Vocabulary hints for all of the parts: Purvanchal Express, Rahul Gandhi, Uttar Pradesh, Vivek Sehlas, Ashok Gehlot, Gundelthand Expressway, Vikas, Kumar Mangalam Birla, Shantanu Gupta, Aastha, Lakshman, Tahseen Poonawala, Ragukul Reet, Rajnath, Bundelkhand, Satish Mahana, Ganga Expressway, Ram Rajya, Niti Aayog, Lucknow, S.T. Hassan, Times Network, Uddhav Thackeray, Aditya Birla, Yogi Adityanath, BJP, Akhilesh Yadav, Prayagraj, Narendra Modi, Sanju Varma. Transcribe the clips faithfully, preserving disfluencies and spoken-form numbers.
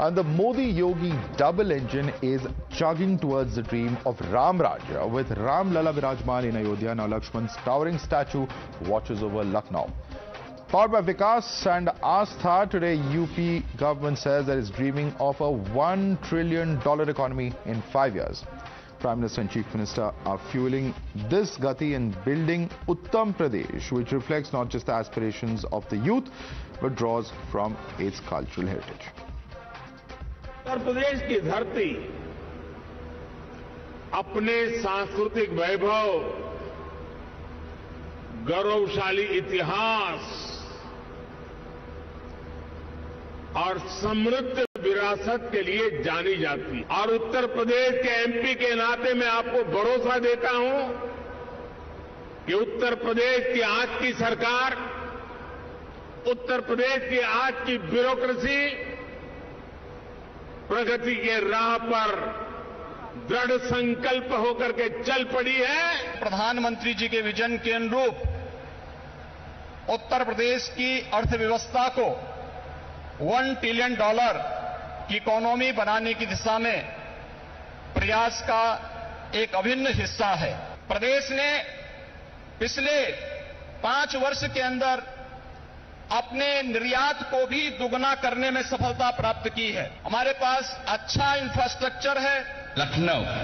And the Modi-Yogi double engine is chugging towards the dream of Ram Rajya with Ram Lala Virajman in Ayodhya. Now Lakshman's towering statue watches over Lucknow. Powered by Vikas and Aastha, today U P government says that it's dreaming of a one trillion dollar economy in five years. Prime Minister and Chief Minister are fueling this gati and building Uttam Pradesh, which reflects not just the aspirations of the youth, but draws from its cultural heritage. Uttar Pradesh की धरती अपने सांस्कृतिक वैभव, गौरवशाली इतिहास और समृद्ध विरासत के लिए जानी जाती है। और उत्तर प्रदेश के एमपी के नाते मैं आपको भरोसा देता हूं कि उत्तर प्रदेश की आज की सरकार, उत्तर प्रदेश की आज की ब्यूरोक्रेसी प्रगति के राह पर दृढ़ संकल्प होकर के चल पड़ी है। प्रधानमंत्री जी के विजन के अनुरूप उत्तर प्रदेश की अर्थव्यवस्था को वन ट्रिलियन डॉलर की इकोनॉमी बनाने की दिशा में प्रयास का एक अभिन्न हिस्सा है। प्रदेश ने पिछले पांच वर्ष के अंदर अपने निर्यात को भी दुगना करने में सफलता प्राप्त की है। हमारे पास अच्छा इंफ्रास्ट्रक्चर है। लखनऊ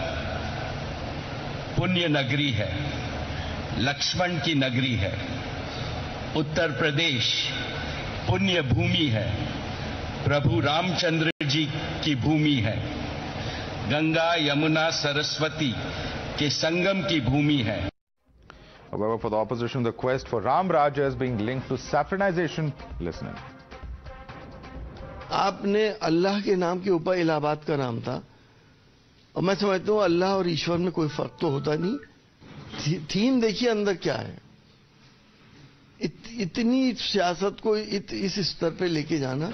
पुण्य नगरी है, लक्ष्मण की नगरी है, उत्तर प्रदेश पुण्य भूमि है, प्रभु रामचंद्र जी की भूमि है, गंगा यमुना सरस्वती के संगम की भूमि है. However, for the opposition, the quest for Ram Rajya is being linked to saffronization. Listening. आपने अल्लाह के नाम के ऊपर इलाहाबाद का नाम था, और मैं समझता हूँ अल्लाह और ईश्वर में कोई फर्क तो होता नहीं. थीम देखिए अंदर क्या है. इत, इतनी सियासत को इत, इस स्तर पे लेके जाना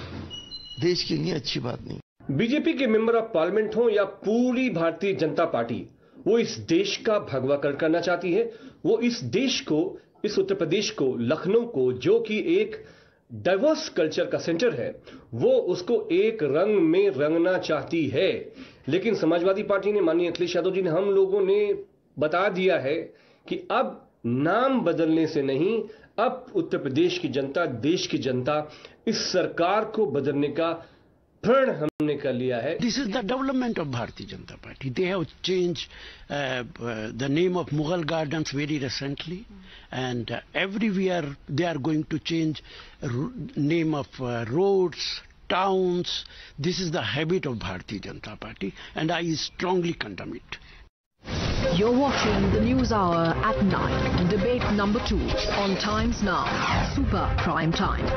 देश के लिए अच्छी बात नहीं. बीजेपी के मेंबर ऑफ पार्लियामेंट हो या पूरी भारतीय जनता पार्टी, वो इस देश का भगवा कर करना चाहती है. वो इस देश को, इस उत्तर प्रदेश को, लखनऊ को, जो कि एक डाइवर्स कल्चर का सेंटर है, वो उसको एक रंग में रंगना चाहती है. लेकिन समाजवादी पार्टी ने, माननीय अखिलेश यादव जी ने, हम लोगों ने बता दिया है कि अब नाम बदलने से नहीं, अब उत्तर प्रदेश की जनता, देश की जनता, इस सरकार को बदलने का प्रण हमने कर लिया है. This is the development of Bharatiya Janata party. They have change the name of Mughal gardens very recently, and everywhere they are going to change name of roads, towns. This is the habit of Bharatiya Janata party, and I strongly condemn it. You're watching the News Hour at nine. Debate number two on Times Now. Super Prime Time.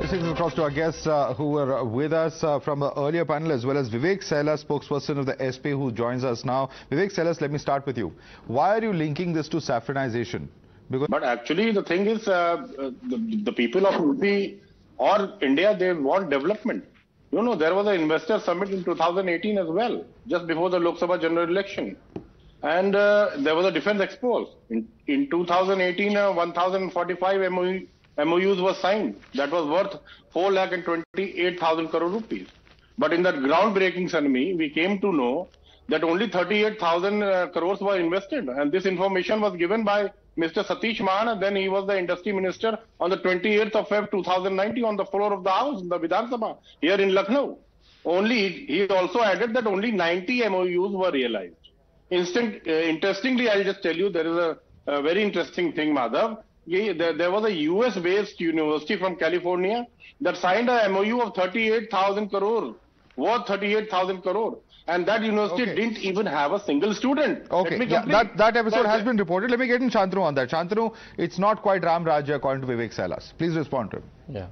This is across to our guests uh, who were with us uh, from the earlier panel, as well as Vivek Sehlas, spokesperson of the S P, who joins us now. Vivek Sehlas, let me start with you. Why are you linking this to saffronization? Because but actually the thing is, uh, the, the people of U P or India, they want development. You know, there was an investor summit in two thousand eighteen as well, just before the Lok Sabha general election. And uh, there was a defense expo. In, in two thousand eighteen, uh, one thousand forty-five M O Us were signed. That was worth four lakh twenty-eight thousand crore rupees. But in that groundbreaking ceremony, we came to know that only thirty-eight thousand uh, crores were invested. And this information was given by Mister Satish Mahana. Then he was the industry minister on the twenty-eighth of February two thousand nineteen on the floor of the house, in the Vidhan Sabha, here in Lucknow. Only, he also added that only ninety M O Us were realized. Instant, uh, interestingly, I'll just tell you, there is a, a very interesting thing, Madhav. There, there was a U S-based university from California that signed a M O U of thirty-eight thousand crore, worth thirty-eight thousand crore. And that university okay. didn't even have a single student. Okay, yeah, that, that episode but, has been reported. Let me get in Shantanu on that. Shantanu, it's not quite Ram Rajya according to Vivek Sehlas. Please respond to him. Yeah.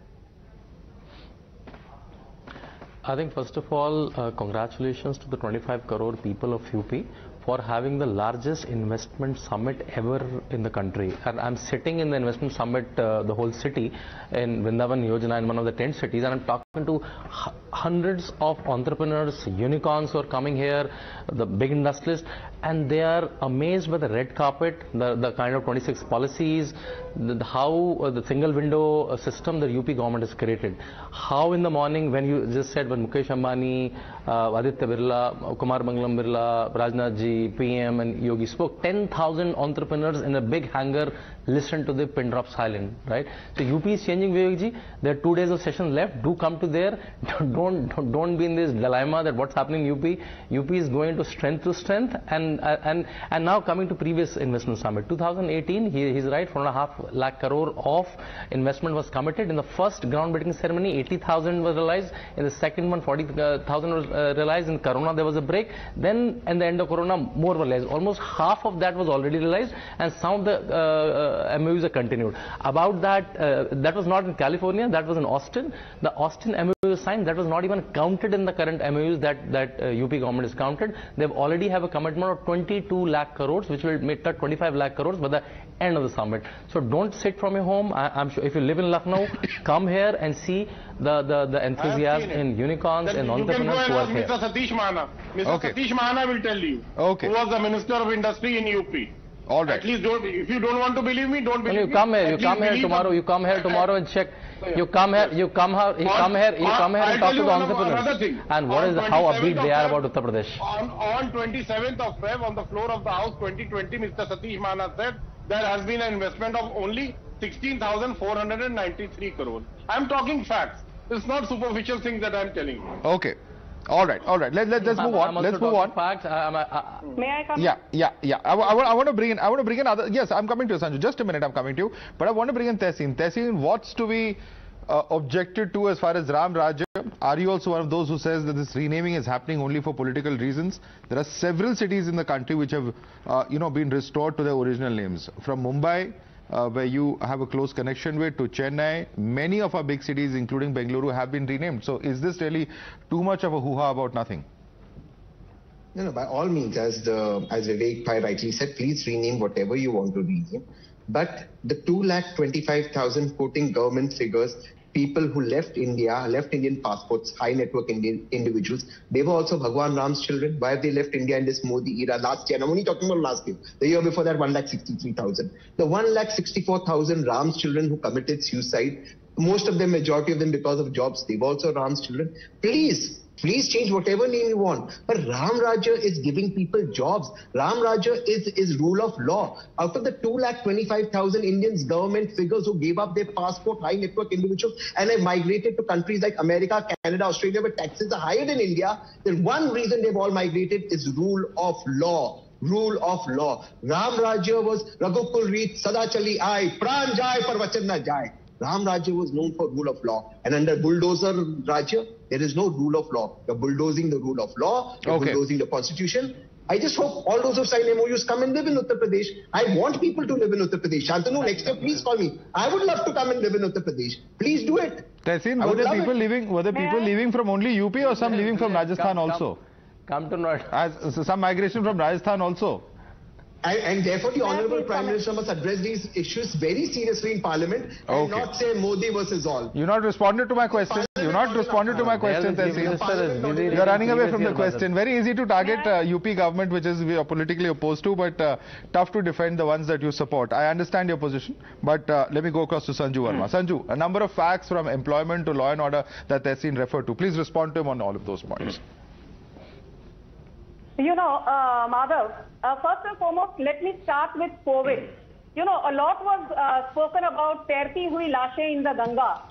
I think first of all, uh, congratulations to the twenty-five crore people of U P for having the largest investment summit ever in the country. And I'm sitting in the investment summit, uh, the whole city, in Vrindavan Yojana, in one of the tent cities, and I'm talking to hundreds of entrepreneurs, unicorns who are coming here, the big industrialists, and they are amazed by the red carpet, the, the kind of twenty-six policies, the, the, how uh, the single window uh, system the U P government has created. How in the morning, when you just said, when Mukesh Ambani, uh, Aditya Birla, Kumar Mangalam Birla, Rajnath ji, P M and Yogi spoke, ten thousand entrepreneurs in a big hangar listened to the pin drop silent, right? So U P is changing, Vivek ji. There are two days of session left. Do come to there. Don't, don't, don't be in this dilemma that what's happening in U P. U P is going to strength to strength. And uh, and and now coming to previous investment summit, two thousand eighteen, he, he's right, four and a half lakh crore of investment was committed. In the first groundbreaking ceremony, eighty thousand was realized. In the second one, forty thousand was uh, realized. In Corona, there was a break. Then, in the end of Corona, more were realized. Almost half of that was already realized, and some of the uh, uh, M O Us are continued. About that, uh, that was not in California, that was in Austin. The Austin M O U signed, that was not even counted in the current M O Us that, that uh, U P government is counted. They've already have a commitment of twenty-two lakh crores, which will make that twenty-five lakh crores by the end of the summit. So don't sit from your home. I, I'm sure if you live in Lucknow, come here and see the, the, the enthusiasm in unicorns then and entrepreneurs who are here. Mister Satish Mahana. Mister Okay. Satish Mahana will tell you, okay, who was the Minister of Industry in U P. All right. At least, don't, if you don't want to believe me, don't believe me. You come here. You come here tomorrow. You come here tomorrow and check. You come here. You come here. You come here. You come here and talk to the entrepreneurs. And what is how upbeat they are about Uttar Pradesh? On on twenty-seventh of February, on the floor of the House twenty twenty, Mister Satish Mahana said there has been an investment of only sixteen thousand four hundred ninety-three crores. I'm talking facts. It's not superficial things that I'm telling you. Okay. All right, all right. Let, let, let's move on. Let's move on. Facts. I'm, I'm, I'm, May I come? Yeah, yeah, yeah. I, I, I want to bring in. I want to bring in other. Yes, I'm coming to you, Sanju. Just a minute, I'm coming to you. But I want to bring in Tahseen. Tahseen, what's to be uh, objected to as far as Ram Rajya? Are you also one of those who says that this renaming is happening only for political reasons? There are several cities in the country which have, uh, you know, been restored to their original names. From Mumbai, uh, where you have a close connection with, to Chennai, many of our big cities including Bengaluru have been renamed. So is this really too much of a hoo-ha about nothing? No, no, by all means, as the as Vivek Bhai rightly said, please rename whatever you want to rename. But the two lakh twenty-five thousand quoting government figures, people who left India, left Indian passports, high network Indian individuals, they were also Bhagwan Ram's children. Why have they left India in this Modi era last year? And I'm only talking about last year. The year before that, one lakh sixty-three thousand. The one lakh sixty-four thousand Ram's children who committed suicide, most of them, majority of them because of jobs, they were also Ram's children. Please, please change whatever name you want. But Ram Rajya is giving people jobs. Ram Rajya is, is rule of law. Out of the two lakh twenty-five thousand Indians government figures who gave up their passport, high network individuals, and have migrated to countries like America, Canada, Australia, where taxes are higher than India, then one reason they've all migrated is rule of law. Rule of law. Ram Rajya was Ragukul Reet, Sada Chali Aai, Pran Jai Par Vachan Na Jai. Ram Rajya was known for rule of law. And under bulldozer Rajya, there is no rule of law. You're bulldozing the rule of law. You're okay. bulldozing the constitution. I just hope all those who sign M O Us come and live in Uttar Pradesh. I want people to live in Uttar Pradesh. Shantanu, next year, please call me. I would love to come and live in Uttar Pradesh. Please do it. Tahseen, were there people, leaving, were there people leaving from only U P or some leaving from Rajasthan come, also? Come, come to Noida. Some migration from Rajasthan also. And, and therefore, the Honourable Prime Minister must address these issues very seriously in Parliament and okay. not say Modi versus all. You not responded to my question. You not responded to my question, Tahseen. You are running away from the question. Very easy to target uh, U P government, which is we are politically opposed to, but uh, tough to defend the ones that you support. I understand your position, but uh, let me go across to Sanju Varma. Hmm. Sanju, a number of facts from employment to law and order that Tahseen referred to. Please respond to him on all of those points. You know, uh, Madhav, uh, first and foremost, let me start with COVID. You know, a lot was uh, spoken about Tairti Hui Lashe in the Ganga.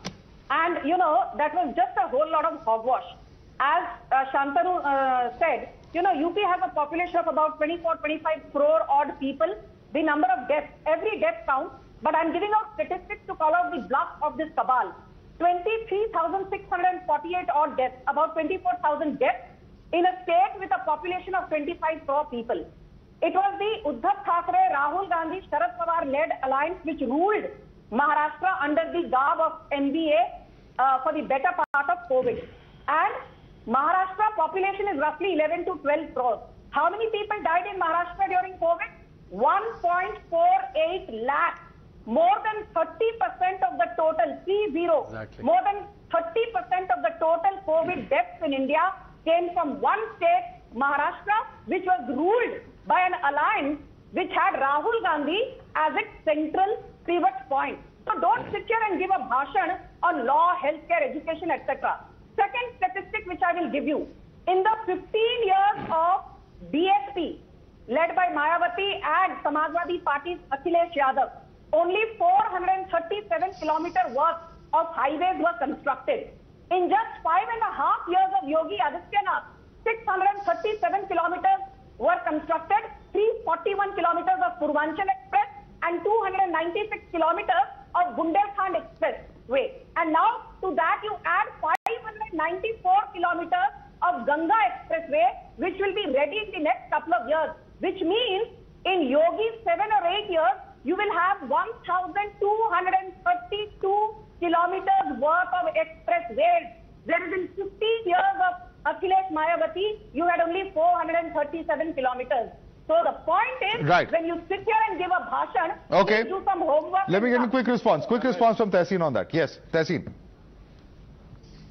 And, you know, that was just a whole lot of hogwash. As uh, Shantanu uh, said, you know, U P has a population of about twenty-four, twenty-five crore odd people. The number of deaths, every death counts. But I'm giving out statistics to call out the bluff of this cabal. twenty-three thousand six hundred forty-eight odd deaths, about twenty-four thousand deaths. In a state with a population of twenty-five crore people. It was the Uddhav Thackeray, Rahul Gandhi, Sharad Pawar led alliance which ruled Maharashtra under the garb of M B A uh, for the better part of COVID. And Maharashtra population is roughly eleven to twelve crores. How many people died in Maharashtra during COVID? one point four eight lakh. More than thirty percent of the total, three zero, exactly. More than thirty percent of the total COVID deaths in India came from one state, Maharashtra, which was ruled by an alliance which had Rahul Gandhi as its central pivot point. So don't sit here and give a bhashan on law, healthcare, education, et cetera. Second statistic which I will give you, in the fifteen years of B S P, led by Mayawati and Samajwadi Party's Akhilesh Yadav, only four hundred thirty-seven kilometer worth of highways were constructed. In just five and a half years of Yogi Adityanath, six hundred thirty-seven kilometers were constructed, three hundred forty-one kilometers of Purvanchal Express and two hundred ninety-six kilometers of Gundelthand Expressway. And now to that you add five hundred ninety-four kilometers of Ganga Expressway, which will be ready in the next couple of years, which means in Yogi's seven or eight years, you will have one thousand two hundred thirty-two kilometers worth of expressways. Whereas in fifteen years of Akhilesh Mayawati, you had only four hundred thirty-seven kilometers. So the point is, right. When you sit here and give a bhashan, okay. Do some homework. Let me get a quick response. Quick response from Tahseen on that. Yes, Tahseen.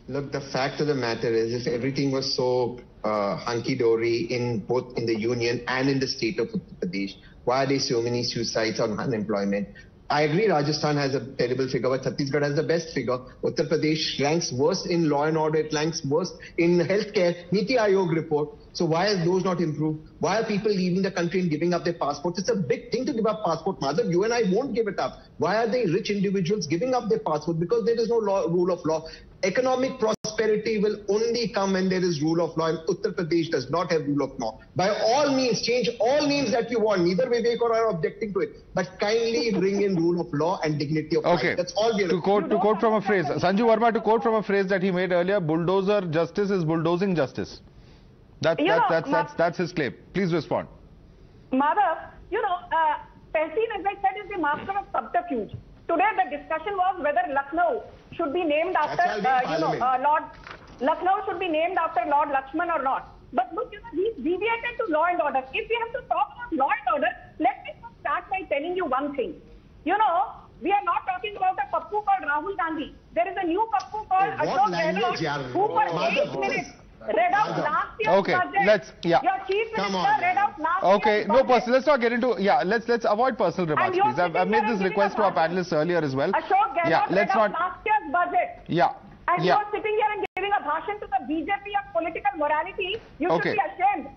Look, the fact of the matter is, if everything was so uh, hunky-dory in both in the union and in the state of Uttar Pradesh, why are there so many suicides on unemployment? I agree Rajasthan has a terrible figure, but Chhattisgarh has the best figure. Uttar Pradesh ranks worst in law and order, it ranks worst in healthcare, Niti Aayog report. So why are those not improved? Why are people leaving the country and giving up their passports? It's a big thing to give up passport, Madhav. You and I won't give it up. Why are they rich individuals giving up their passport? Because there is no law, rule of law. Economic prosperity will only come when there is rule of law, and Uttar Pradesh does not have rule of law. By all means, change all names that you want. Neither Vivek or I are objecting to it. But kindly bring in rule of law and dignity of okay. life. That's all we are to quote, to quote from a phrase, Sanju Varma, to quote from a phrase that he made earlier, bulldozer justice is bulldozing justice. That, that, know, that's, that's, that's his claim. Please respond. Madhav, you know, uh, Tahseen, as I said, is the master of subterfuge. Today, the discussion was whether Lucknow should be named after, uh, you know, uh, Lord... Lucknow should be named after Lord Lakshman or not. But look, you know, he's deviated to law and order. If we have to talk about law and order, let me start by telling you one thing. You know, we are not talking about a pappu called Rahul Gandhi. There is a new pappu called Ashok Gehlot, who for eight minutes... Read out last year's okay, budget. Let's, yeah. Your chief minister on, read out last okay, year's budget. No personal, let's not get into, yeah, let's let's avoid personal remarks, please. I've, I've made this request to our panelists earlier as well. Ashok Gehlot yeah, read out not, last year's budget. Yeah. And yeah. You're sitting here and giving a bhashan to the B J P of political morality. You okay. should be ashamed.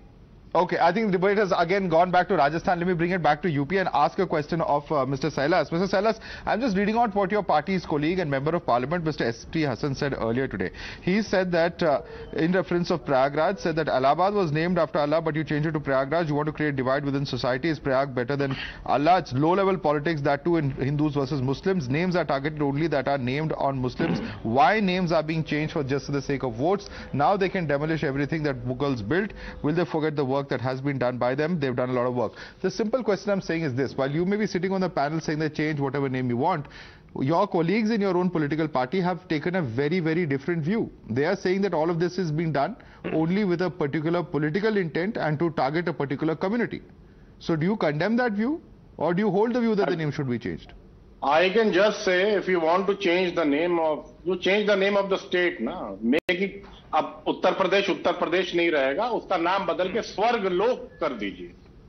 Okay, I think the debate has again gone back to Rajasthan. Let me bring it back to U P and ask a question of uh, Mister Sehlas. Mister Sehlas, I'm just reading out what your party's colleague and member of parliament, Mister S T Hassan, said earlier today. He said that, uh, in reference of Prayagraj, said that Allahabad was named after Allah, but you changed it to Prayagraj. You want to create divide within society. Is Prayag better than Allah? It's low-level politics, that too in Hindus versus Muslims. Names are targeted only that are named on Muslims. Why names are being changed for just for the sake of votes? Now they can demolish everything that Mughals built. Will they forget the work that has been done by them? They've done a lot of work. The simple question I'm saying is this: while you may be sitting on the panel saying that change whatever name you want, your colleagues in your own political party have taken a very, very different view. They are saying that all of this is being done only with a particular political intent and to target a particular community. So do you condemn that view, or do you hold the view that the name should be changed? I can just say, if you want to change the name of, you change the name of the state, na, make it, अब उत्तर प्रदेश उत्तर प्रदेश नहीं रहेगा, उसका नाम बदल के स्वर्ग लोक कर दीजिए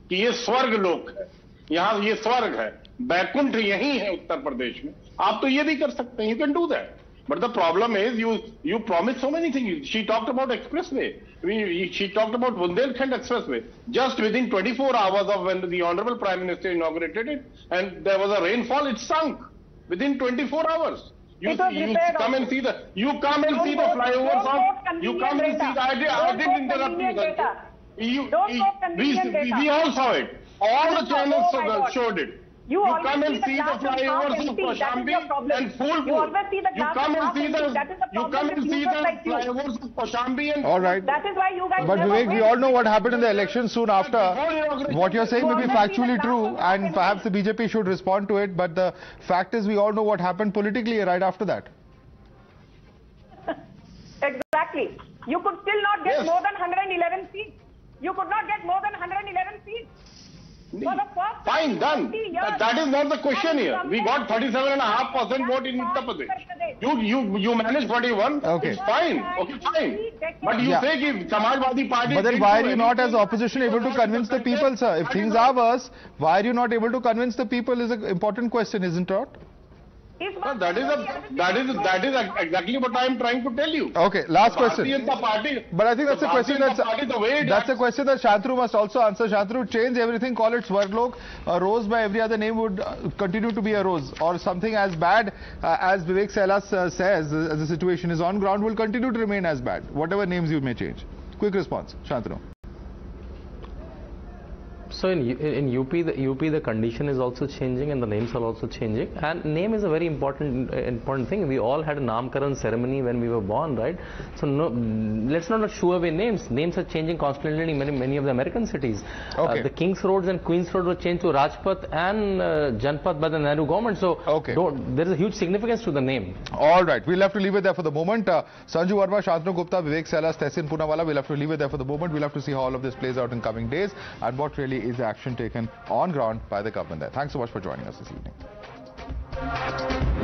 कि ये स्वर्ग लोक है, यहाँ ये स्वर्ग है, बैकुंठ यही है उत्तर प्रदेश में. आप तो ये भी कर सकते हैं, you can do that. But the problem is, you you promised so many things. She talked about expressway. We, she talked about Bundelkhand Expressway. Just within twenty-four hours of when the Honorable Prime Minister inaugurated it, and there was a rainfall, it sunk within twenty-four hours. You, you come and see the you come and see the flyovers of you come and see the idea. I didn't interrupt you. You, you we, we all saw it. All the channels showed it. You, you come and see the flyovers of Kaushambi and Phulpur. You come and see the flyovers of Kaushambi and... All right. That is why you guys... But Vivek, we all know what happened in the election soon after. What you're saying may be factually true and perhaps the B J P should respond to it. But the fact is, we all know what happened politically right after that. Exactly. You could still not get more than one hundred eleven seats. You could not get more than one hundred eleven seats. For the first Fine, done. That, that is not the question here. We got thirty-seven and a half percent vote in Uttar Pradesh. You, you, you managed forty-one. Okay. It's fine. Okay, fine. But you yeah. say if Samadwadi Party... But then why are you not as opposition able to convince the people, sir? If things are worse, why are you not able to convince the people is an important question, isn't it? No, that is a, that is that is exactly what I am trying to tell you. Okay, last question. Party, but I think that's a question that's party, that's a question that Shantanu must also answer. Shantanu, change everything, call it Swarlok. A rose by every other name would continue to be a rose, or something as bad uh, as Vivek Sehlas uh, says. Uh, the situation is on ground will continue to remain as bad, whatever names you may change. Quick response, Shantanu. So in, in U P, the U P, the condition is also changing and the names are also changing. And name is a very important important thing. We all had a Namkaran ceremony when we were born, right? So no, let's not shoo away names. Names are changing constantly in many, many of the American cities. Okay. Uh, the King's Roads and Queen's Road were changed to Rajpath and uh, Janpath by the Nehru government. So okay. don't, there is a huge significance to the name. All right. We'll have to leave it there for the moment. Uh, Sanju Varma, Shantanu Gupta, Vivek Sehlas, Tahseen Poonawala. We'll have to leave it there for the moment. We'll have to see how all of this plays out in coming days. And what really is action taken on ground by the government there. Thanks so much for joining us this evening.